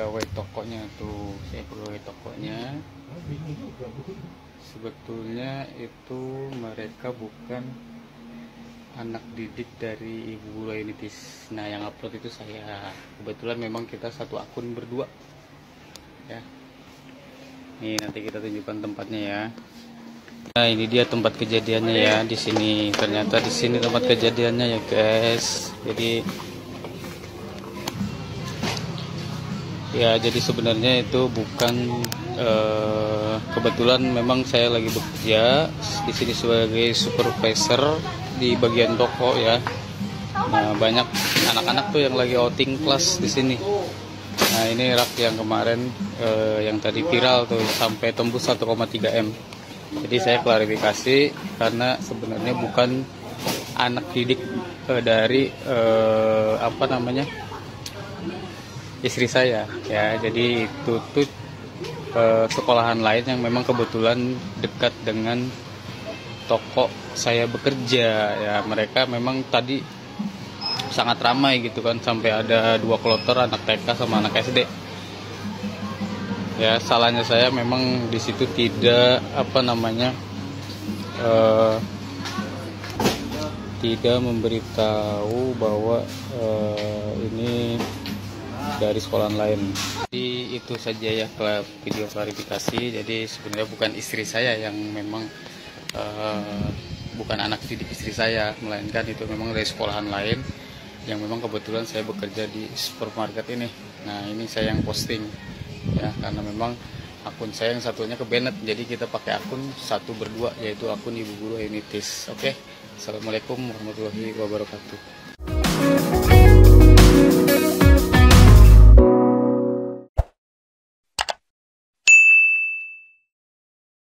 pegawai tokonya tuh, saya pegawai tokonya. Sebetulnya itu mereka bukan anak didik dari Ibu Lainitis. Nah, yang upload itu saya. Kebetulan memang kita satu akun berdua, ya. Nih, nanti kita tunjukkan tempatnya ya. Nah, ini dia tempat kejadiannya ya. Di sini, ternyata di sini tempat kejadiannya ya, guys. Jadi sebenarnya itu bukan kebetulan memang saya lagi bekerja di sini sebagai supervisor di bagian toko ya. Nah, banyak anak-anak tuh yang lagi outing kelas di sini. Nah, ini rak yang kemarin yang tadi viral tuh sampai tembus 1,3 M. Jadi saya klarifikasi karena sebenarnya bukan anak didik dari istri saya ya. Jadi itu tuh sekolahan lain yang memang kebetulan dekat dengan toko saya bekerja ya. Mereka memang tadi sangat ramai gitu kan, sampai ada 2 kloter anak TK sama anak SD ya. Salahnya saya memang di situ tidak tidak memberitahu bahwa ini dari sekolahan lain. Jadi itu saja ya video klarifikasi. Jadi sebenarnya bukan istri saya yang memang bukan anak didik istri saya, melainkan itu memang dari sekolahan lain yang memang kebetulan saya bekerja di supermarket ini. Nah, ini saya yang posting ya, karena memang akun saya yang satunya kebenet, jadi kita pakai akun satu berdua, yaitu akun Ibu Guru Enitis. Oke. Assalamualaikum warahmatullahi wabarakatuh.